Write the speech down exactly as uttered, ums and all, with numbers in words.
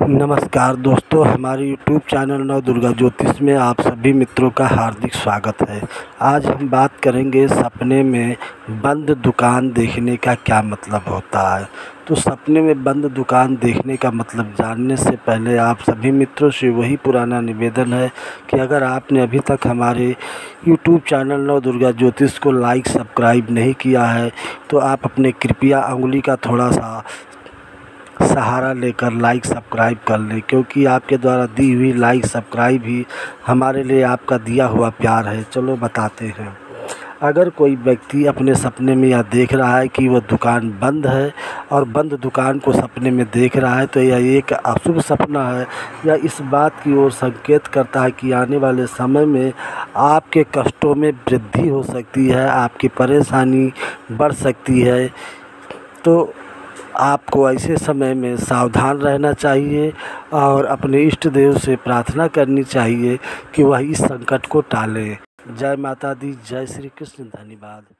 नमस्कार दोस्तों, हमारे यूट्यूब चैनल नवदुर्गा ज्योतिष में आप सभी मित्रों का हार्दिक स्वागत है। आज हम बात करेंगे सपने में बंद दुकान देखने का क्या मतलब होता है। तो सपने में बंद दुकान देखने का मतलब जानने से पहले आप सभी मित्रों से वही पुराना निवेदन है कि अगर आपने अभी तक हमारे यूट्यूब चैनल नवदुर्गा ज्योतिष को लाइक सब्सक्राइब नहीं किया है तो आप अपने कृपया उंगली का थोड़ा सा सहारा लेकर लाइक सब्सक्राइब कर लें, क्योंकि आपके द्वारा दी हुई लाइक सब्सक्राइब ही हमारे लिए आपका दिया हुआ प्यार है। चलो बताते हैं। अगर कोई व्यक्ति अपने सपने में यह देख रहा है कि वह दुकान बंद है और बंद दुकान को सपने में देख रहा है तो यह एक अशुभ सपना है या इस बात की ओर संकेत करता है कि आने वाले समय में आपके कष्टों में वृद्धि हो सकती है, आपकी परेशानी बढ़ सकती है। तो आपको ऐसे समय में सावधान रहना चाहिए और अपने इष्ट देव से प्रार्थना करनी चाहिए कि वह इस संकट को टालें। जय माता दी, जय श्री कृष्ण, धन्यवाद।